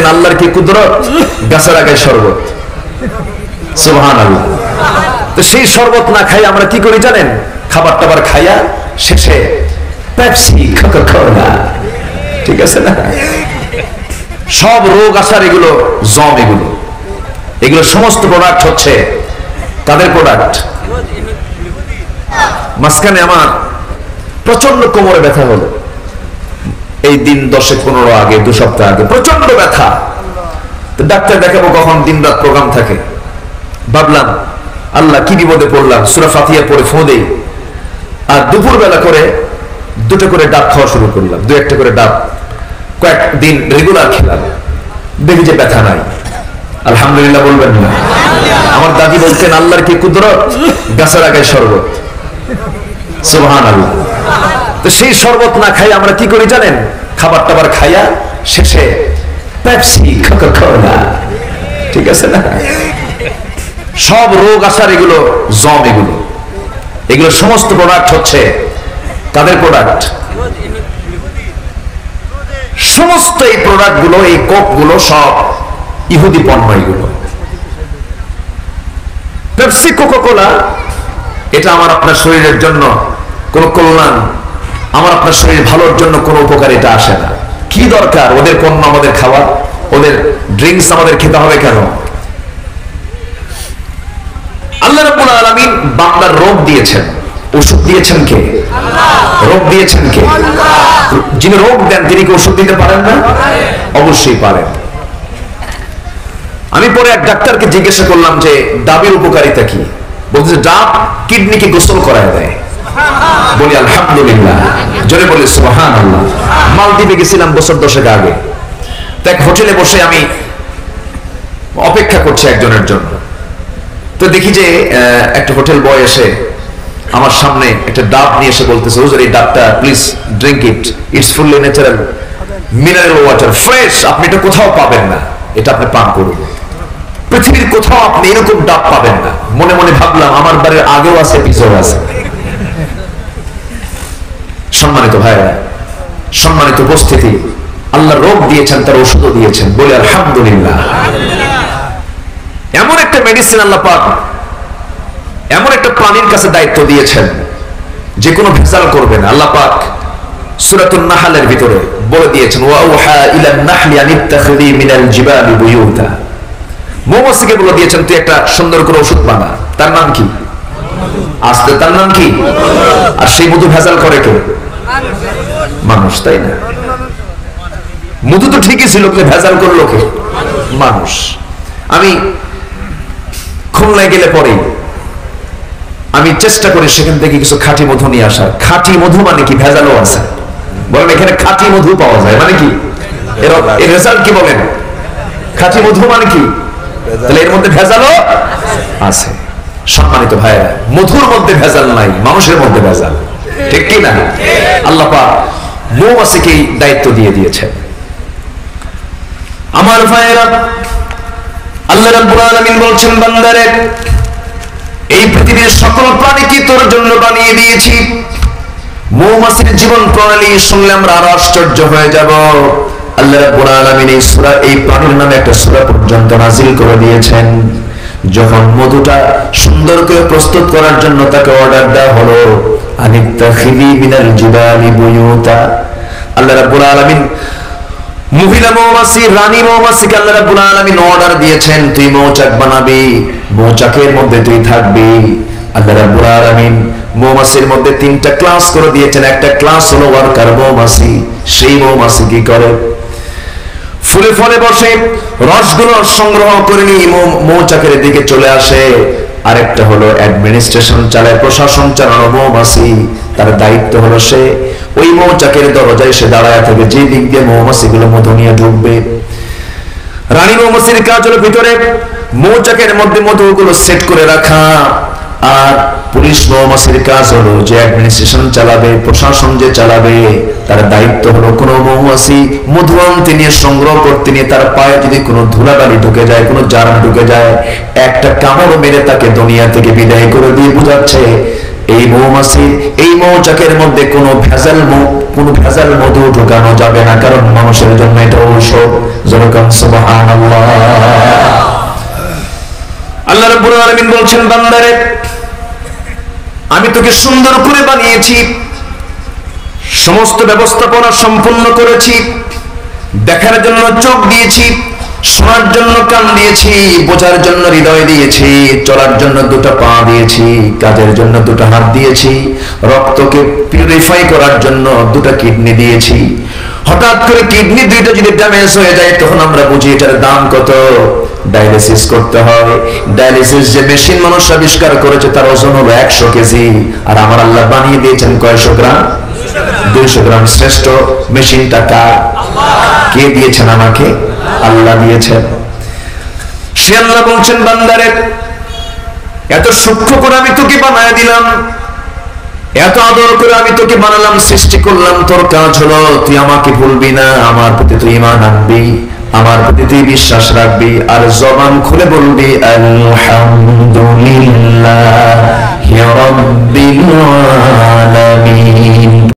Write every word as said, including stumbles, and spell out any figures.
দেখছেন আল্লাহর কি কুদরত, গাছের আগায় শরবত, সুবহানাল্লাহ। তো সেই শরবত না খাই আমরা কি করি জানেন, খাবার টাবার খাইয়া শেষে পেপসি, কোকাকোলা, ঠিক আছে না, সব রোগ আসার এগুলো জম, এগুলো এগুলো সমস্ত প্রোডাক্ট হচ্ছে তাদের প্রোডাক্ট। মাঝখানে আমার প্রচন্ড কোমরে ব্যথা হলো এই দিন দশে পনেরো আগে, দু সপ্তাহ আগে প্রচন্ড ব্যথা। তো ডাক্তার দেখাবো কখন, দিন রাত প্রোগ্রাম থাকে। ভাবলাম আল্লাহ কি বিপদে পড়লাম, সূরা ফাতিহা পড়ে ফু দেই, আর দুপুর বেলা করে দুটো করে ডাব খাওয়া শুরু করলাম, দু একটা করে ডাব কয়েকদিন রেগুলার খেলাম, দেখি যে ব্যথা নাই। আলহামদুলিল্লাহ বলবেন না? আমার দাদি বলতেন আল্লাহর কি কুদরত, গাছের আগায় শরবত, সুবহানাল্লাহ। তো সেই শরবত না খাই আমরা কি করি জানেন, খাবার টাবার খাইয়া শেষে পেপসি, কোকাকোলা, ঠিক আছে না, সব রোগ আসার এগুলো জম, এগুলো এগুলো সমস্ত প্রোডাক্ট হচ্ছে তাদের প্রোডাক্ট। সমস্ত এই প্রোডাক্ট গুলো, এই কোক গুলো সব ইহুদি পণ্য। এগুলো পেপসি, কোকাকোলা, এটা আমার আপনার শরীরের জন্য কোন কল্যাণ, আমার আপনার শরীর ভালোর জন্য কোনো উপকার এটা আসে না। কি দরকার ওদের পণ্য আমাদের খাওয়া, ওদের ড্রিঙ্কস আমাদের খেতে হবে কেন? আল্লাহ রাব্বুল আলামিন বান্দার রোগ দিয়েছেন, ওষুধ দিয়েছেন কে? রোগ দিয়েছেন কে? যিনি রোগ দেন তিনি কি ওষুধ দিতে পারেন না? অবশ্যই পারেন। আমি পরে এক ডাক্তারকে জিজ্ঞাসা করলাম যে ডাবের উপকারিতা কি, বলছে ডাব কিডনিকে গোসল করায় দেয়। বলি আলহামদুলিল্লাহ, জোরে বলি সুবহানাল্লাহ। মালদ্বীপে গেছিলাম বছর দশেক আগে, এক হোটেলে বসে আমি অপেক্ষা করছি একজনের জন্য। তো দেখি যে একটা হোটেল বয় এসে আমার সামনে একটা ডাব নিয়ে এসে বলতেছে, হুজুর এই ডাবটা please drink it, it's fully natural mineral water, fresh, আপনি এটা কোথাও পাবেন না, এটা আপনি পান করুন, পৃথিবীর কোথাও আপনি এরকম ডাব পাবেন না। মনে মনে ভাবলাম আমার বাড়ির আগেও আছে, পিছনেও আছে। সম্মানিত ভাইরা, সম্মানিত উপস্থিতি, আল্লাহ রোগ দিয়েছেন, তার ওষুধও দিয়েছেন, বলি আলহামদুলিল্লাহ। এমন একটা মেডিসিন আল্লাহ পাক, এমন একটা প্রাণীর কাছে দায়িত্ব দিয়েছেন যে কোনো ভেজাল করবে না। আল্লাহ পাক সূরাতুন নাহলের ভিতরে বলে দিয়েছেন, ওয়া আওহা ইলা নাহলি আন ইত্তাখিযি মিনাল জিবালি বুয়ুতা, মৌমাছিকে বলে দিয়েছেন তুই একটা সুন্দর করে ওষুধ বানা, তার নাম কি? আসতে তার নাম কি? আর সেই মধু ভেজাল করে কে? মানুষ, তাই না? মধু তো ঠিকই ছিল, কে ভেজাল করলো? কে? মানুষ। আমি খুলনায় গেলে পরে আমি চেষ্টা করি সেখান থেকে কিছু খাঁটি মধু নিয়ে আসার। খাঁটি মধু মানে কি? ভেজালও আছে। বলেন এখানে খাঁটি মধু পাওয়া যায় মানে কি? এর রেজাল্ট কি বলেন? খাঁটি মধু মানে কি? তাহলে এর মধ্যে ভেজালও আছে। সম্মানিত ভাইরা, মধুর মধ্যে ভেজাল নাই, মানুষের মধ্যে ভেজাল, ঠিক কি না? আল্লাহ পাক মৌমাছিকে দায়িত্ব দিয়ে দিয়েছেন। আমার ভাইরা, আল্লাহ রাব্বুল আলামিন বলছেন, বান্দারে এই পৃথিবীর সকল প্রাণী কি তোর জন্য বানিয়ে দিয়েছি। মৌমাছির জীবন প্রণালী শুনলে আমরা আরো আশ্চর্য হয়ে যাব। আল্লাহ রাব্বুল আলামিন এই সূরা, এই প্রাণীর নামে একটা সূরা পর্যন্ত নাযিল করে দিয়েছেন। যখন মধুটা সুন্দর করে প্রস্তুত করার জন্য তাকে অর্ডার দেওয়া হলো, আনিত্তাখিযি মিনাল জিবালি বুয়ুতা, আল্লাহ রাব্বুল আলামিন মহিলা মৌমাছি, রানী মৌমাছিকে আল্লাহ রাব্বুল আলামিন অর্ডার দিয়েছেন তুই মৌচাক বানাবি, মৌচাকের মধ্যে তুই থাকবি। আল্লাহ রাব্বুল আলামিন মৌমাছির মধ্যে তিনটা ক্লাস করে দিয়েছেন। একটা ক্লাস হলো ওয়ার্কার মৌমাছি। সেই মৌমাছি কি করে? ফুলে ফলে বসে, রসগুলো সংগ্রহ করে নিয়ে মৌচাকের দিকে চলে আসে। আরেকটা হলো অ্যাডমিনিস্ট্রেশন চালায়, প্রশাসন চালানো মৌমাছি। তার দায়িত্ব হলো সে ওই মৌচাকের দরজায় সে দাঁড়ায় থাকে, যে দিক দিয়ে মৌমাছিগুলো মধু নিয়ে ঢুকবে। রানী মৌমাছির কাজ হলো ভিতরে মৌচাকের মধ্যে মধুগুলো সেট করে রাখা। আর পুলিশ মৌমাছির কাজ হলো যে অ্যাডমিনিস্ট্রেশন চালাবে, প্রশাসন যে চালাবে, তার দায়িত্ব হলো কোনো মৌমাছি মধু আনতে নিয়ে, সংগ্রহ করতে নিয়ে তার পায়ে যদি কোনো ধুলাবালি ঢুকে যায়, কোনো জার্ম ঢুকে যায়, একটা কামড় মেরে তাকে দুনিয়া থেকে বিদায় করে দিয়ে বোঝাচ্ছে এই মৌমাছি, এই মৌচাকের মধ্যে কোনো ভেজাল, কোনো ভেজাল মধু ঢোকানো যাবে না, কারণ মানুষের জন্য এটা ঔষধ। যেরকম সুবহানাল্লাহ। আল্লাহ রাব্বুল আলামিন বলছেন, বান্দারে আমি তোকে সুন্দর করে বানিয়েছি, সমস্ত ব্যবস্থাপনা সম্পূর্ণ করেছি, দেখার জন্য চোখ দিয়েছি, শোনার জন্য কান দিয়েছি, বোঝার জন্য হৃদয় দিয়েছি, চলার জন্য দুটো পা দিয়েছি, কাজের জন্য দুটো হাত দিয়েছি, রক্তকে পিউরিফাই করার জন্য দুটো কিডনি দিয়েছি। হঠাৎ করে কিডনি দুইটা যদি ড্যামেজ হয়ে যায়, তখন আমরা বুঝি এটার দাম কত, ডায়ালিসিস করতে হয়। ডায়ালিসিস যে মেশিন মানুষ আবিষ্কার করেছে তার ওজন হলো একশো কেজি, আর আমার আল্লাহ বানিয়ে দিয়েছেন কয়শো গ্রাম, দুইশো গ্রাম। শ্রেষ্ঠ মেশিনটা কার? কে দিয়েছেন? আমাকে আল্লাহ দিয়েছেন। সে আল্লাহ বলছেন, বান্দারে এত সূক্ষ্ম করে আমি তোকে বানায় দিলাম, এত আদর করে আমি তোকে বানালাম, সৃষ্টি করলাম। তোর কাজ হলো তুই আমাকে ভুলবি না, আমার প্রতি তুই ঈমান আনবি, আমার প্রতি তুই বিশ্বাস রাখবি, আর জবান খুলে বলবি আলহামদুলিল্লাহি রাব্বিল আলামিন।